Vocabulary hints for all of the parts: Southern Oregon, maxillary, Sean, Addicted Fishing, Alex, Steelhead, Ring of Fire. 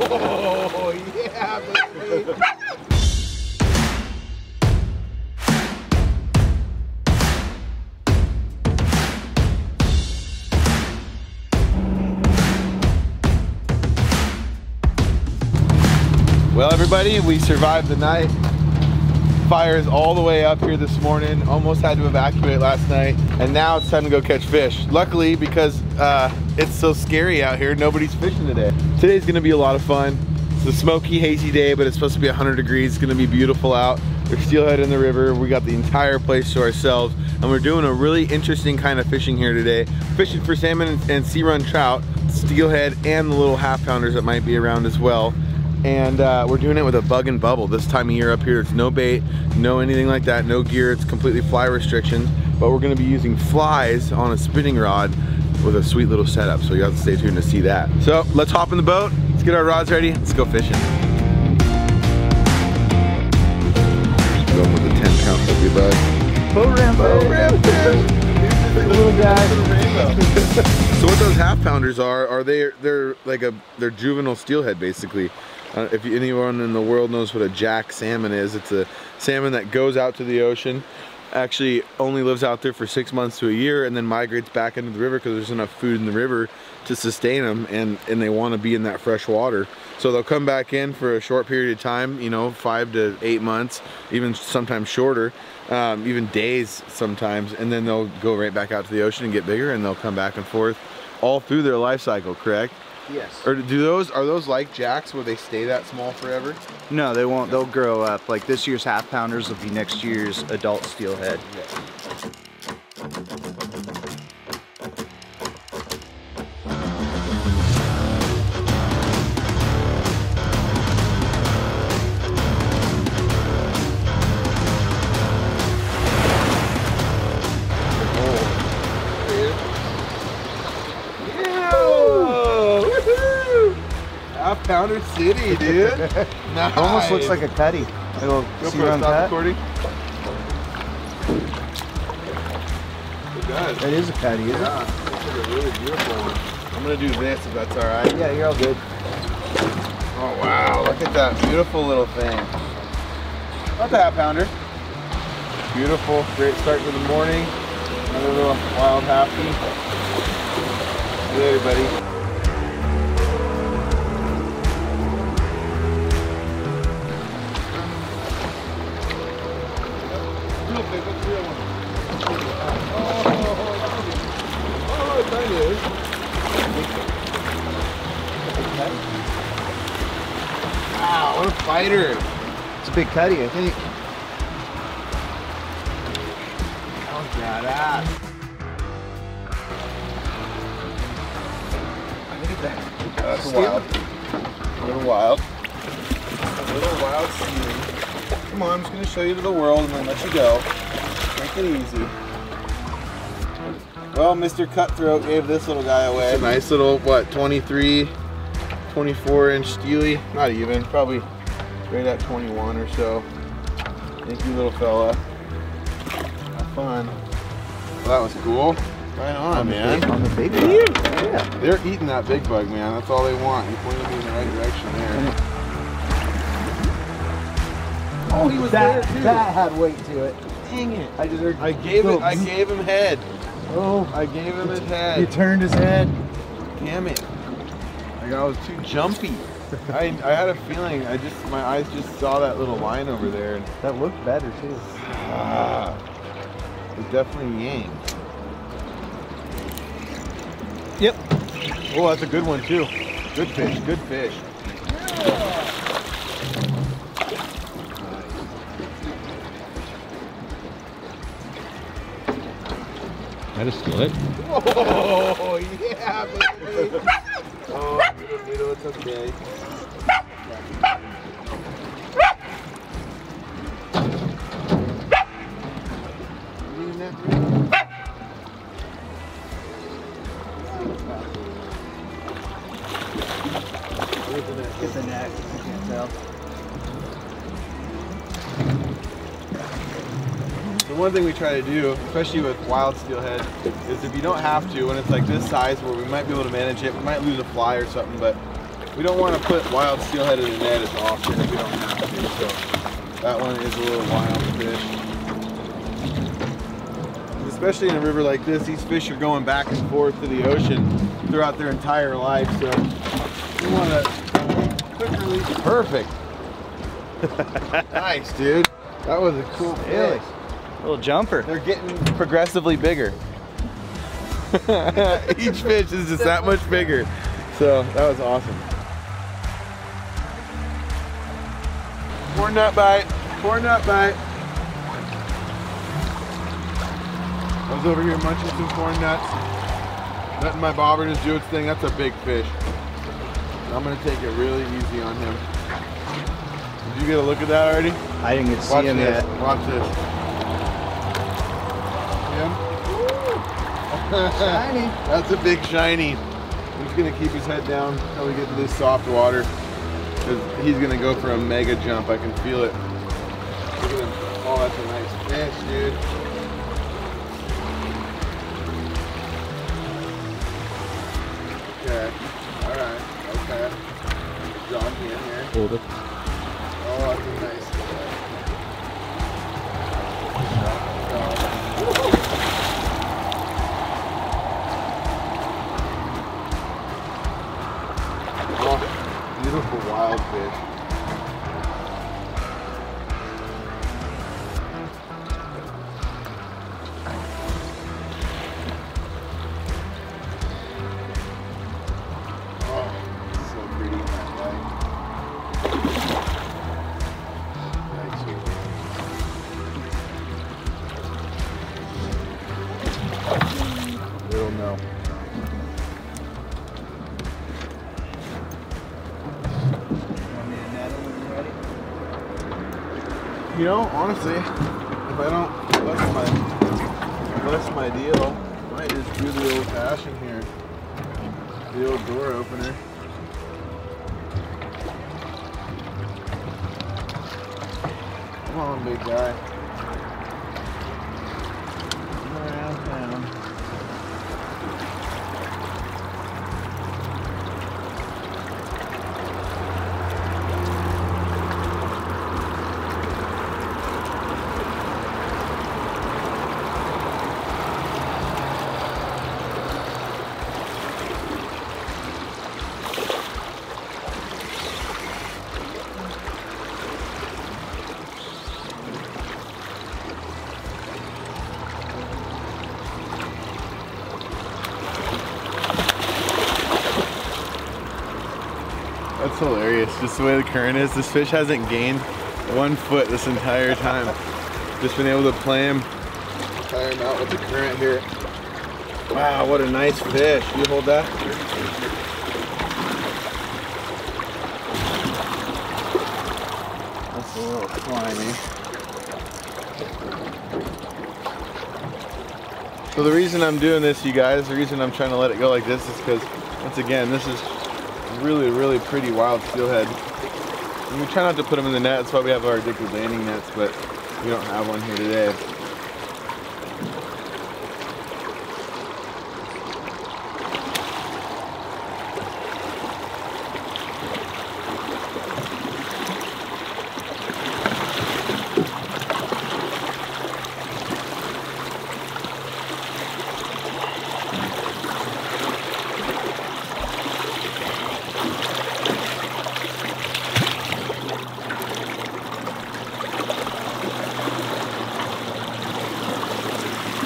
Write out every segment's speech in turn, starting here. Oh, yeah, baby. Well, everybody, we survived the night. Fires all the way up here this morning. Almost had to evacuate last night. And now it's time to go catch fish. Luckily, because it's so scary out here, nobody's fishing today. Today's gonna be a lot of fun. It's a smoky, hazy day, but it's supposed to be 100 degrees. It's gonna be beautiful out. There's steelhead in the river. We got the entire place to ourselves. And we're doing a really interesting kind of fishing here today. Fishing for salmon and sea run trout, steelhead, and the little half pounders that might be around as well. And we're doing it with a bug and bubble. This time of year up here, it's no bait, no anything like that, no gear, it's completely fly restrictions. But we're gonna be using flies on a spinning rod with a sweet little setup, so you have to stay tuned to see that. So let's hop in the boat, let's get our rods ready, let's go fishing. Going with a 10-pound heavy bug. Boat ramp fish! Little guy. So what those half pounders are they're like they're juvenile steelhead basically. If anyone in the world knows what a jack salmon is, it's a salmon that goes out to the ocean, actually only lives out there for 6 months to a year, and then migrates back into the river because there's enough food in the river to sustain them, and they want to be in that fresh water. So they'll come back in for a short period of time, you know, 5 to 8 months, even sometimes shorter, even days sometimes, and then they'll go right back out to the ocean and get bigger, and they'll come back and forth all through their life cycle, correct? Yes. Or are those like jacks where they stay that small forever? No, they won't. They'll grow up. Like this year's half pounders will be next year's adult steelhead. Pounder City, dude. Nice. Almost looks like a cutty. It'll see around that. It does. That is a cutty, isn't it? Yeah, it looks like a really beautiful one. I'm going to do this if that's all right. Yeah, you're all good. Oh, wow. Look at that beautiful little thing. Not that pounder. Beautiful. Great start to the morning. Another little wild happy. See you later, buddy. Wow, what a fighter. It's a big cutty, I think. Oh, badass. Look at that. That's wild. A little wild. A little wild scene. Come on, I'm just going to show you to the world and then let you go. Make it easy. Well, Mr. Cutthroat gave this little guy away. It's a nice little, what, 23, 24-inch steely? Not even, probably right at 21 or so. Thank you, little fella. Have fun. Well, that was cool. Right on, man. On the big bug. Yeah. They're eating that big bug, man. That's all they want. You pointed me in the right direction there. Oh, he was there too. That had weight to it. Dang it! I just heard. I gave him head. Oh, I gave him his head. He turned his head. Damn it. Like I was too jumpy. I had a feeling, my eyes just saw that little line over there. And that looked better too. It definitely yanked. Yep. Oh, that's a good one too. Good fish, good fish. That is good. Oh, yeah, baby. Oh, little, it's okay. Get the neck, I can't tell. One thing we try to do, especially with wild steelhead, is if you don't have to, when it's like this size where we might be able to manage it, we might lose a fly or something, but We don't want to put wild steelhead in the net as often as we don't have to, so that one is a little wild fish. Especially in a river like this, these fish are going back and forth to the ocean throughout their entire life, so we want to quick release. Perfect. Nice, dude. That was a cool fish. Little jumper. They're getting progressively bigger. Each fish is just that much bigger. So that was awesome. Poor nut bite. Poor nut bite. I was over here munching some corn nuts. Letting my bobber just do its thing. That's a big fish. I'm gonna take it really easy on him. Did you get a look at that already? I didn't get to see him yet. Watch this. Shiny. That's a big shiny. I'm just gonna keep his head down until we get to this soft water. Cause he's gonna go for a mega jump. I can feel it. Look at him. Oh, that's a nice fish, dude. Okay. All right. Okay. Johnny in here. Hold it. Oh, that's a nice fish. Oh, beautiful wild fish. Oh, so pretty in that light. Little no. You know, honestly, if I don't bust my deal, I might just do the old fashioned here. The old door opener. Come on, big guy. Come around town. That's hilarious, just the way the current is. This fish hasn't gained 1 foot this entire time. Just been able to play him. Tire him out with the current here. Wow, what a nice fish. You hold that? That's a little slimy. So the reason I'm doing this, you guys, the reason I'm trying to let it go like this is because, once again, this is really, really pretty wild steelhead. And we try not to put them in the net. That's why we have our addicted landing nets, but we don't have one here today.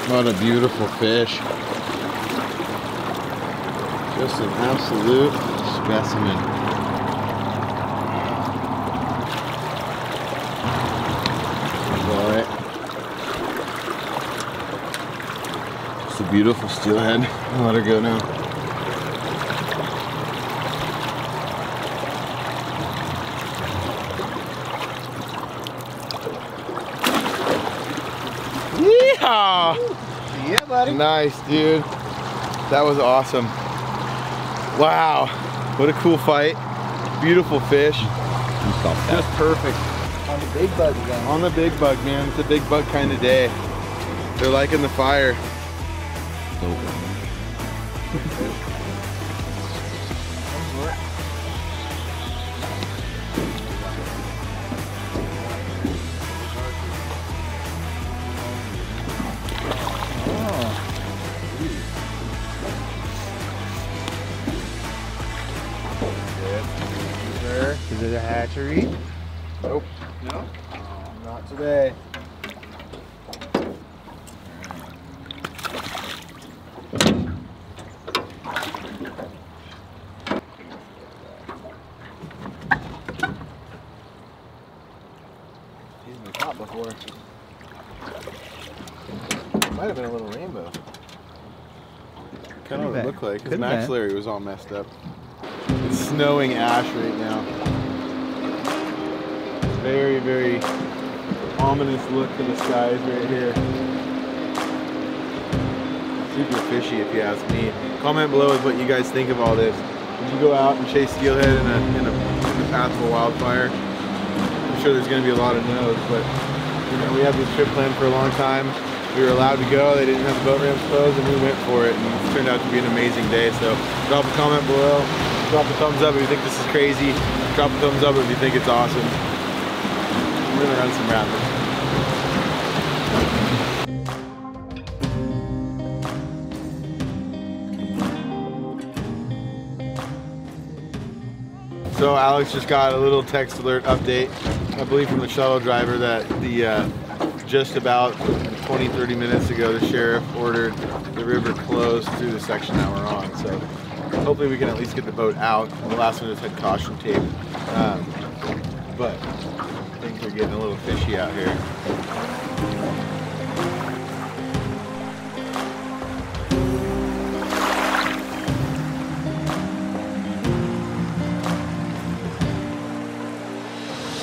What a beautiful fish. Just an absolute specimen. Alright. It's a beautiful steelhead. I'll let her go now. Yeehaw! Yeah, buddy. Nice, dude. That was awesome. Wow. What a cool fight. Beautiful fish. Just perfect. On the big bug, man. On the big bug, man. It's a big bug kind of day. They're liking the fire. Oh. Good. Is it a hatchery? Nope. No? Not today. He's been caught before. Might have been a little rainbow. Kind of what it looked like. His maxillary was all messed up. It's snowing ash right now. Very, very ominous look to the skies right here. Super fishy if you ask me. Comment below is what you guys think of all this. Would you go out and chase steelhead in the path of a wildfire? I'm sure there's going to be a lot of no's, but you know, we have this trip planned for a long time. We were allowed to go, they didn't have the boat ramps closed, and we went for it, and it turned out to be an amazing day. So drop a comment below, drop a thumbs up if you think this is crazy, drop a thumbs up if you think it's awesome. We're gonna run some rapids. So Alex just got a little text alert update, I believe from the shuttle driver, that the just about 20-30 minutes ago, the sheriff ordered the river closed through the section that we're on. So hopefully we can at least get the boat out. The last one just had caution tape, but things are getting a little fishy out here.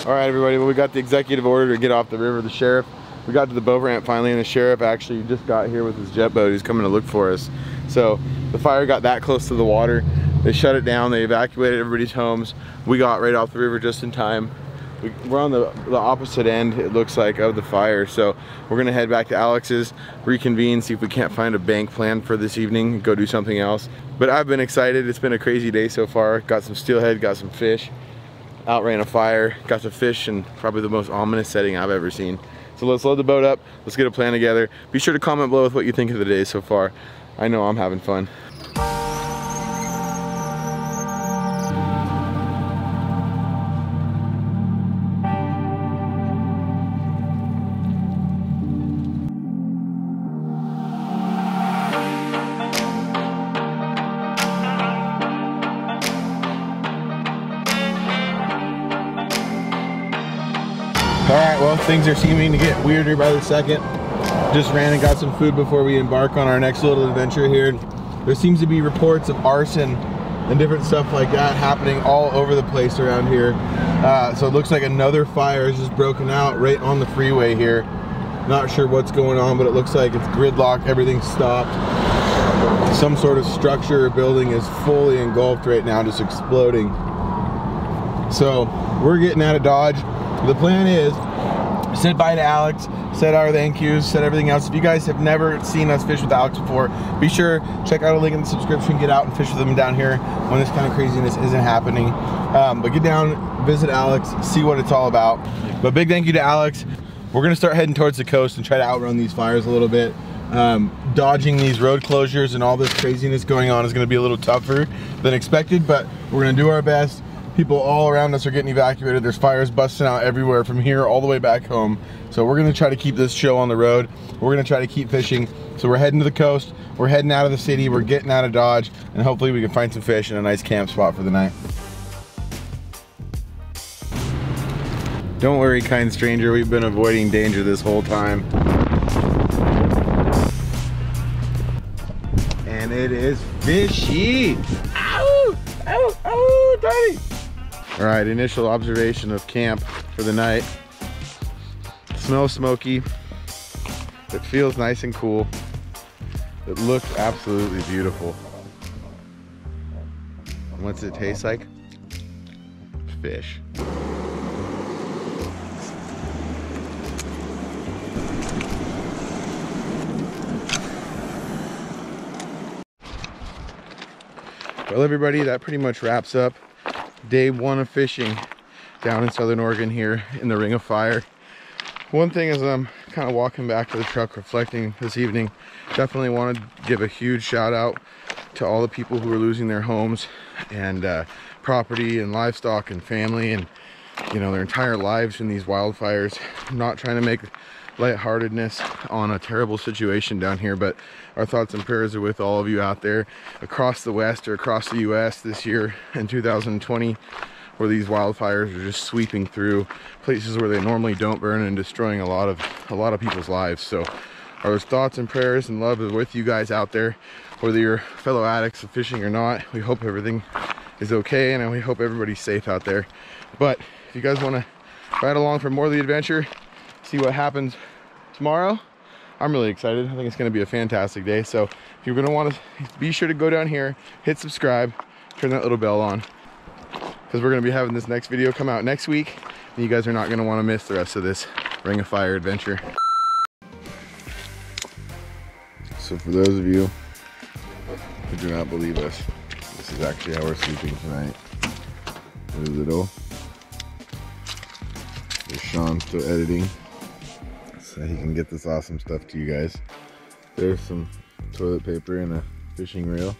All right, everybody. Well, we got the executive order to get off the river. The sheriff. We got to the boat ramp finally, and the sheriff actually just got here with his jet boat. He's coming to look for us. So the fire got that close to the water. They shut it down. They evacuated everybody's homes. We got right off the river just in time. We're on the opposite end, it looks like, of the fire. So we're going to head back to Alex's, reconvene, see if we can't find a bank plan for this evening, go do something else. But I've been excited. It's been a crazy day so far. Got some steelhead, got some fish, outran a fire, got some fish, and probably the most ominous setting I've ever seen. So let's load the boat up, let's get a plan together. Be sure to comment below with what you think of the day so far. I know I'm having fun. Things are seeming to get weirder by the second. Just ran and got some food before we embark on our next little adventure here. There seems to be reports of arson and different stuff like that happening all over the place around here. So it looks like another fire has just broken out right on the freeway here. Not sure what's going on, but it looks like it's gridlocked, everything's stopped. Some sort of structure or building is fully engulfed right now, just exploding. So we're getting out of Dodge. The plan is, said bye to Alex, said our thank yous, said everything else. If you guys have never seen us fish with Alex before, be sure to check out a link in the subscription, get out and fish with them down here when this kind of craziness isn't happening. But get down, visit Alex, see what it's all about. But big thank you to Alex. We're gonna start heading towards the coast and try to outrun these fires a little bit. Dodging these road closures and all this craziness going on is gonna be a little tougher than expected, but we're gonna do our best. People all around us are getting evacuated. There's fires busting out everywhere from here all the way back home. So we're gonna try to keep this show on the road. We're gonna try to keep fishing. So we're heading to the coast. We're heading out of the city. We're getting out of Dodge. And hopefully we can find some fish and a nice camp spot for the night. Don't worry, kind stranger. We've been avoiding danger this whole time. And it is fishy. Ow! Ow! Ow! Daddy! All right, initial observation of camp for the night. It smells smoky. It feels nice and cool. It looks absolutely beautiful. And what's it taste like? Fish. Well, everybody, that pretty much wraps up day one of fishing down in Southern Oregon here in the Ring of Fire. One thing is, I'm kind of walking back to the truck reflecting this evening, definitely want to give a huge shout out to all the people who are losing their homes and property and livestock and family and, you know, their entire lives in these wildfires. I'm not trying to make lightheartedness on a terrible situation down here, but our thoughts and prayers are with all of you out there across the West or across the U.S. this year in 2020, where these wildfires are just sweeping through places where they normally don't burn and destroying a lot of people's lives. So our thoughts and prayers and love are with you guys out there, whether you're fellow addicts of fishing or not. We hope everything is okay, and we hope everybody's safe out there. But if you guys want to ride along for more of the adventure, see what happens tomorrow, I'm really excited. I think it's going to be a fantastic day. So if you're going to want to, be sure to go down here, hit subscribe, turn that little bell on, because we're going to be having this next video come out next week, and you guys are not going to want to miss the rest of this Ring of Fire adventure. So for those of you who do not believe us, this is actually how we're sleeping tonight. There's Little. There's Sean still editing, so he can get this awesome stuff to you guys. There's some toilet paper and a fishing reel,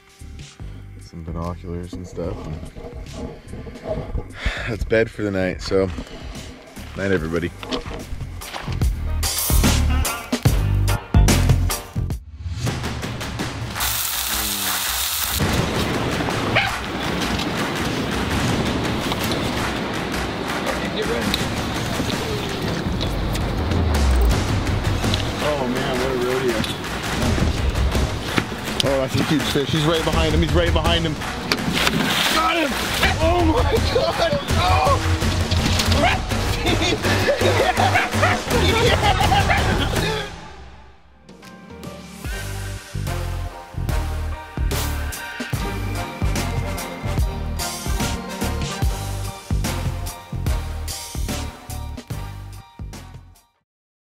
some binoculars and stuff. And that's bed for the night, so night everybody. Huge fish. He's right behind him. He's right behind him. Got him! Oh my god! Oh! Yeah. Yeah.